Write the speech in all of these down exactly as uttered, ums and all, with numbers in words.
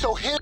So here...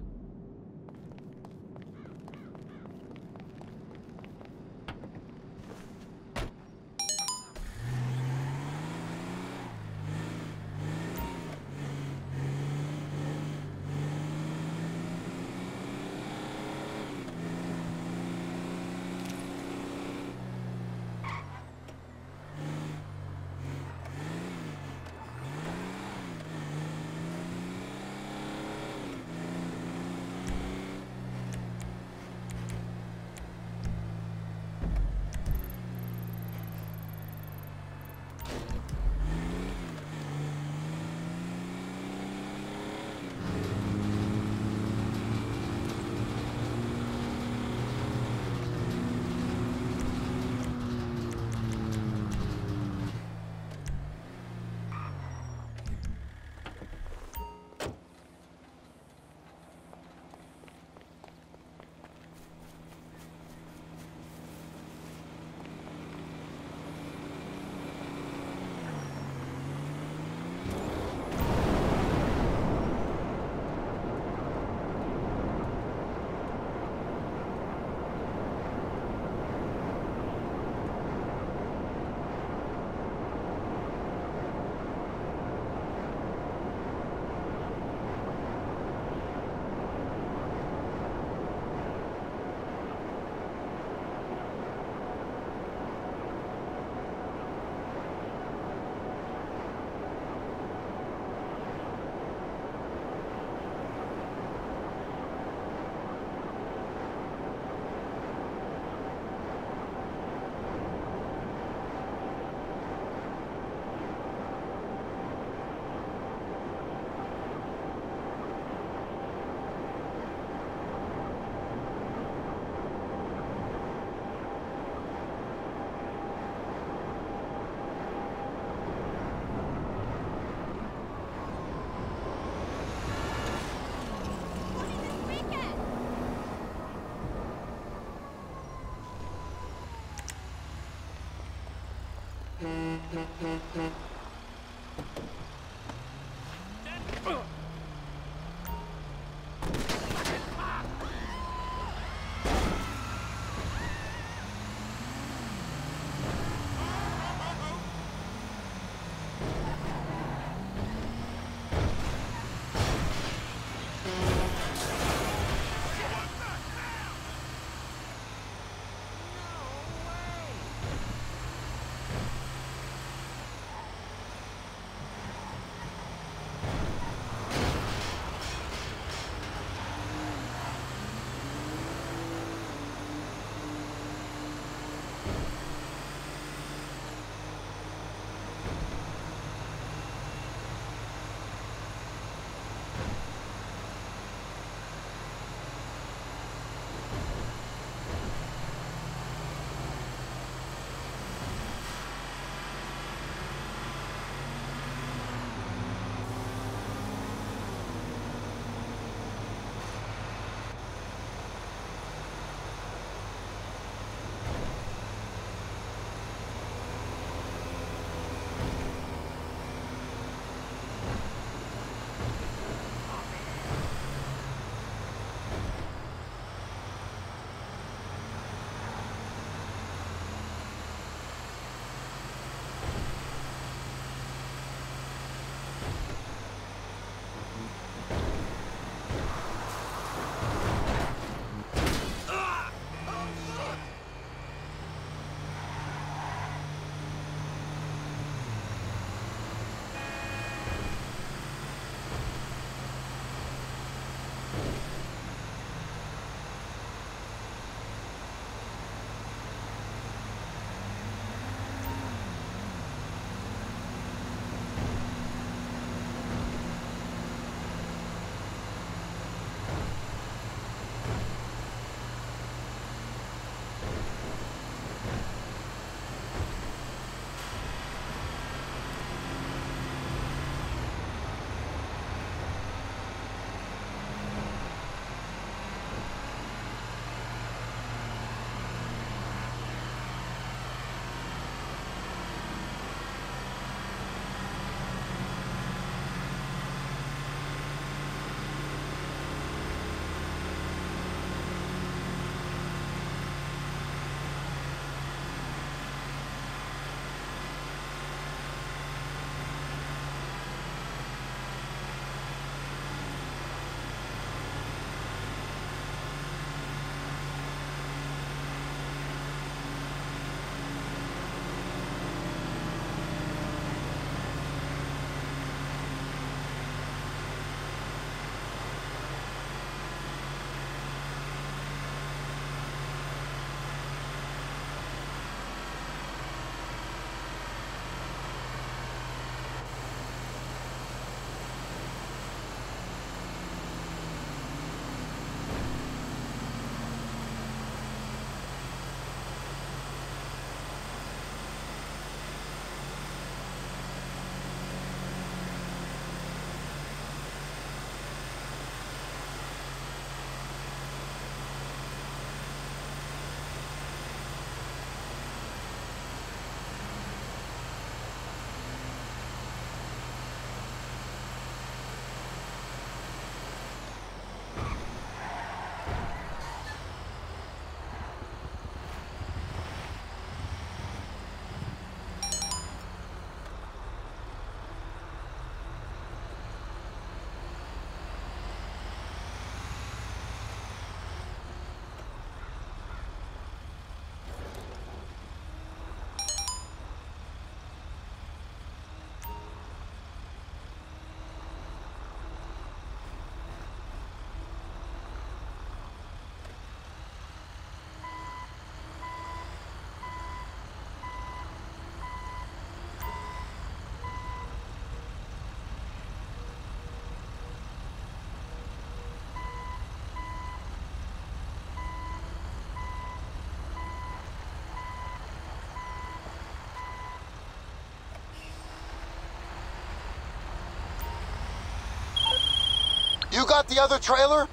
You got the other trailer?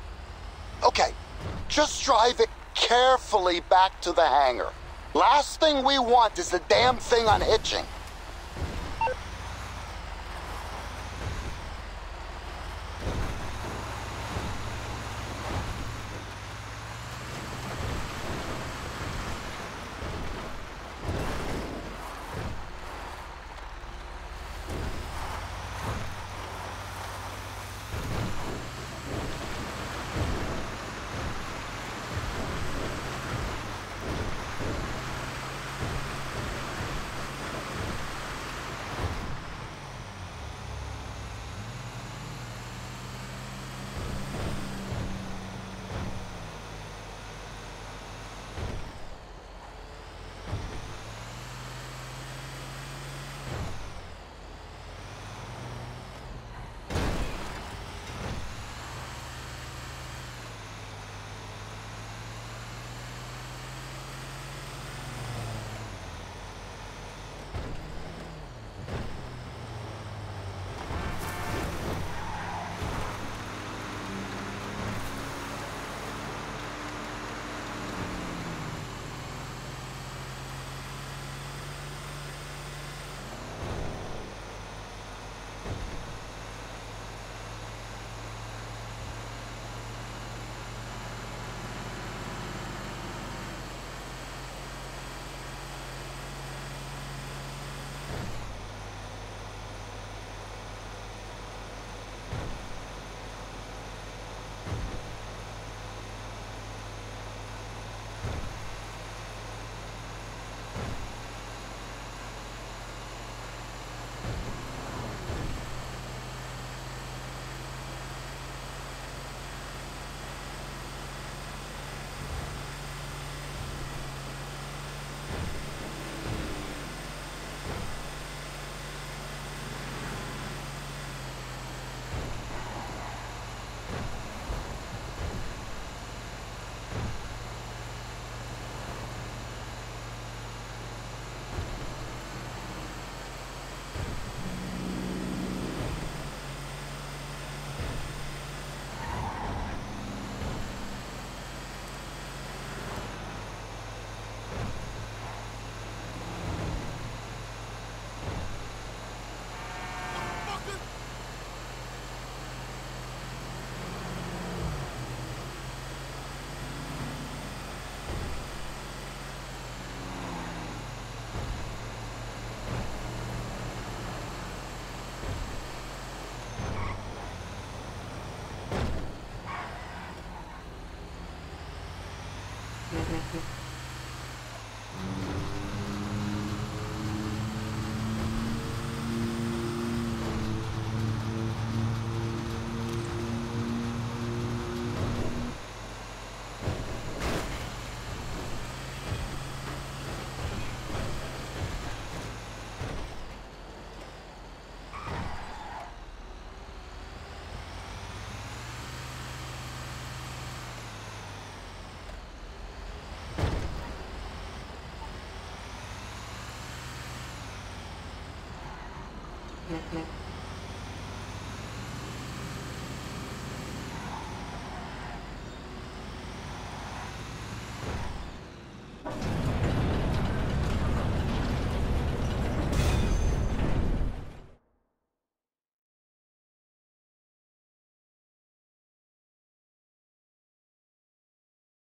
Okay, just drive it carefully back to the hangar. Last thing we want is the damn thing unhitching. Mm-hmm.